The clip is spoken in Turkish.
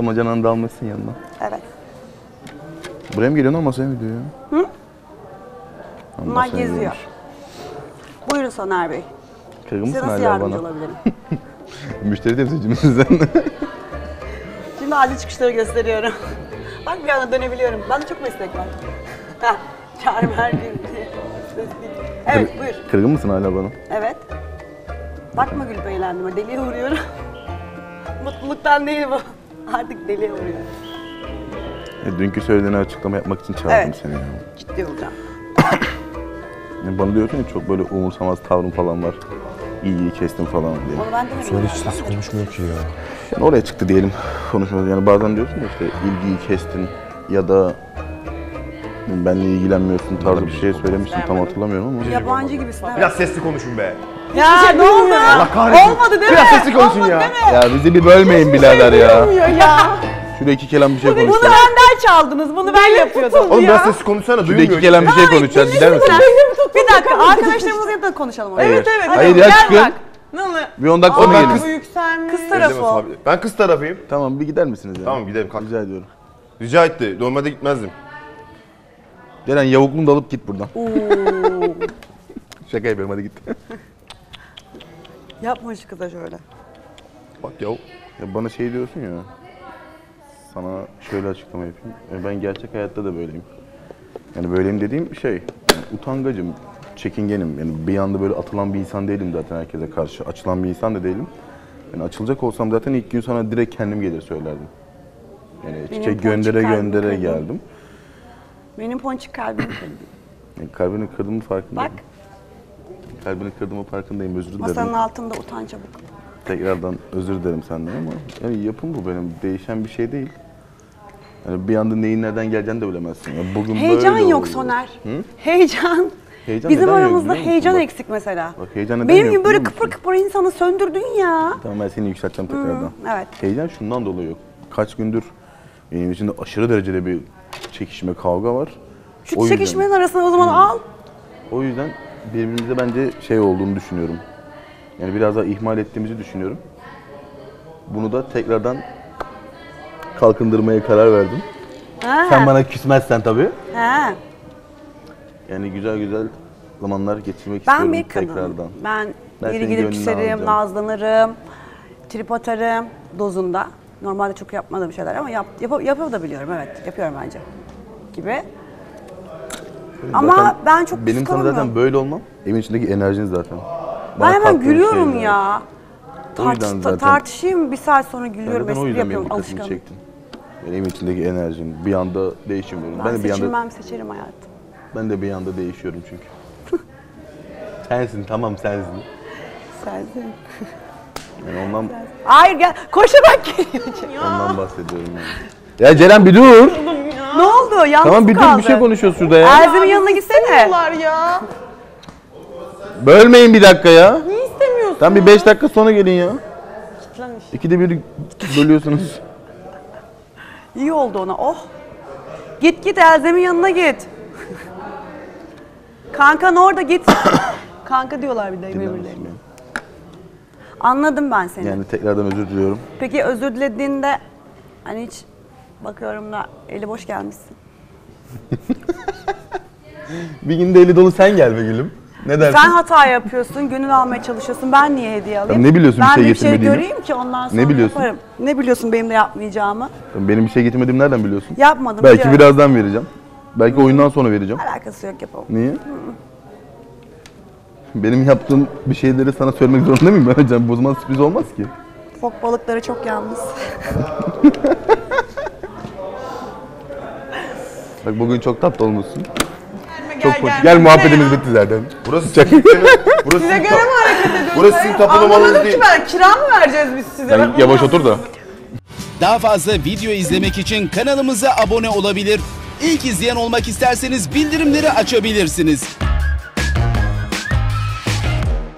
Tam hocanın da almışsın yanına. Evet. Buraya mı geliyorsun ama masaya mı gidiyor ya? Hı? Bunlar geziyor. Gelmiş. Buyurun Soner Bey. Size nasıl yardımcı bana olabilirim? Müşteri temsilcimizden. Şimdi acil çıkışları gösteriyorum. Bak bir anda dönebiliyorum. Ben de çok meslek var. Çağrım her gün. Evet, buyur. Kırgın mısın hala bana? Evet. Bakma gülüp eğlendim. Deliye vuruyorum. Mutluluktan değil bu. Artık deliye vuruyorum. Dünkü söylediğini açıklama yapmak için çağırdım seni. Evet. Ciddi olacağım. Yani bana diyorsun ya çok böyle umursamaz tavrım falan var. İyi kestim falan diye. Onu ben de Soner hiç nasıl konuşmuyor ki ya? Yani oraya çıktı diyelim. Konuşmuyor. Yani bazen diyorsun ya işte ilgiyi kestin ya da benimle ilgilenmiyorsun tarzı bir şey söylemiştim. Tam hatırlamıyorum ama. Yabancı gibisin. Biraz sesli konuşun be. Ya şey ne oldu? Allah kahretsin. Olmadı değil mi? Biraz sesli konuşun ya. Ya bizi bir bölmeyin birader ya. Şurada iki kelam bir şey konuşalım. Bunu benden çaldınız, bunu ben yapıyordum. Oğlum biraz sesli konuşsana, duymuyor. Şurada iki kelam bir şey konuşacağız, gider misin? Bir dakika, arkadaşlarımızla da konuşalım. Evet, evet. Hayır ya, çıkın. Bir 10 dakika sonra gelin. Kız tarafı o. Ben kız tarafıyım. Tamam, bir gider misiniz ya? Tamam, gidelim. Rica ediyorum. Rica etti, normalde gitmezdim. Gelen yavukluğunu da alıp git buradan. Şaka yapıyorum, hadi git. Yapma şu kıza şöyle. Bak yav. Ya bana şey diyorsun ya. Sana şöyle açıklama yapayım. Ben gerçek hayatta da böyleyim. Yani böyleyim dediğim şey, yani utangacım, çekingenim. Yani bir anda böyle atılan bir insan değilim zaten herkese karşı. Açılan bir insan da değilim. Yani açılacak olsam zaten ilk gün sana direkt kendim gelir söylerdim. Yani çiçek göndere geldim. Benim ponçik kalbimi kırdım. Yani kalbini kırdığımın farkındayım. Bak. Kalbini kırdığımın farkındayım, özür dilerim. Masanın altında utan çabuk. Tekrardan özür dilerim senden ama yani yapım bu benim, değişen bir şey değil. Yani bir anda neyin nereden geleceğini de bilemezsin. Yani bugün heyecan böyle yok Soner. Hı? Heyecan. Heyecan. Bizim aramızda heyecan bak, eksik mesela. Bak, heyecan benim gibi böyle kıpır kıpır insanı söndürdün ya. Tamam ben seni yükselteceğim tekrardan. Evet. Heyecan şundan dolayı yok. Kaç gündür benim içinde aşırı derecede bir çekişme, kavga var. Şu çekişmenin arasına o zaman al. O yüzden birbirimize bence şey olduğunu düşünüyorum. Yani biraz daha ihmal ettiğimizi düşünüyorum. Bunu da tekrardan kalkındırmaya karar verdim. Ha. Sen bana küsmezsen tabii. Ha. Yani güzel güzel zamanlar geçirmek istiyorum bir tekrardan. Ben geri gidip küserim, nazlanırım, trip atarım dozunda. Normalde çok yapmadığım şeyler ama yapabiliyorum, evet yapıyorum bence gibi. Zaten ama ben çok benim sana zaten böyle olmam, evin içindeki enerjin zaten. Ben hemen gülüyorum şeyleri ya. Tartışayım bir saat sonra gülüyorum. Ben o yüzden benim dikkatimi çektin. Benim içindeki enerjim bir anda değişmiyorum. Ben de seçilmem, seçerim hayatım. Ben de bir anda değişiyorum çünkü. Sensin, tamam sensin. Sensin. Yani ondan... Hayır gel, koşarak geliyorum. Ondan bahsediyorum yani. Ya Ceren bir dur. Ne oldu? Yalnız kaldı. Tamam bir dur, bir şey konuşuyoruz şurada ya. Erzim'in yanına gitsene. Ya. Bölmeyin bir dakika ya. Niye istemiyorsun? Tam bir 5 dakika sonra gelin ya. Kitlenmiş. İkide bir bölüyorsunuz. İyi oldu ona. Oh. Git Erzim'in yanına git. Kankan orada git. Kanka diyorlar bir de birbirlerine. Anladım ben seni. Yani tekrardan özür diliyorum. Peki özür dilediğinde hani hiç bakıyorum da eli boş gelmişsin. Bir gün de eli dolu sen gel be gülüm. Ne dersin? Sen hata yapıyorsun, gönül almaya çalışıyorsun. Ben niye hediye alayım? Ya ne biliyorsun ben bir şey göreyim ki ondan sonra yaparım. Ne biliyorsun benim de yapmayacağımı? Benim bir şey getirmediğimi nereden biliyorsun? Yapmadım. Belki biliyorum. Birazdan vereceğim. Belki oyundan sonra vereceğim. Alakası yok, yapalım. Niye? Benim yaptığım bir şeyleri sana söylemek zorunda mıyım? Hocam bu zaman sürpriz olmaz ki. Fok balıkları çok yalnız. Bak bugün çok tatlı olmuşsun. Gel muhabbetimiz bitti zaten. Burası çakı. Size göre mi hareket ediyorsunuz? Burası sizin tapınamanız değil. Ben kira mı vereceğiz biz size? Ben yavaş otur da. Daha fazla video izlemek için kanalımıza abone olabilir. İlk izleyen olmak isterseniz bildirimleri açabilirsiniz.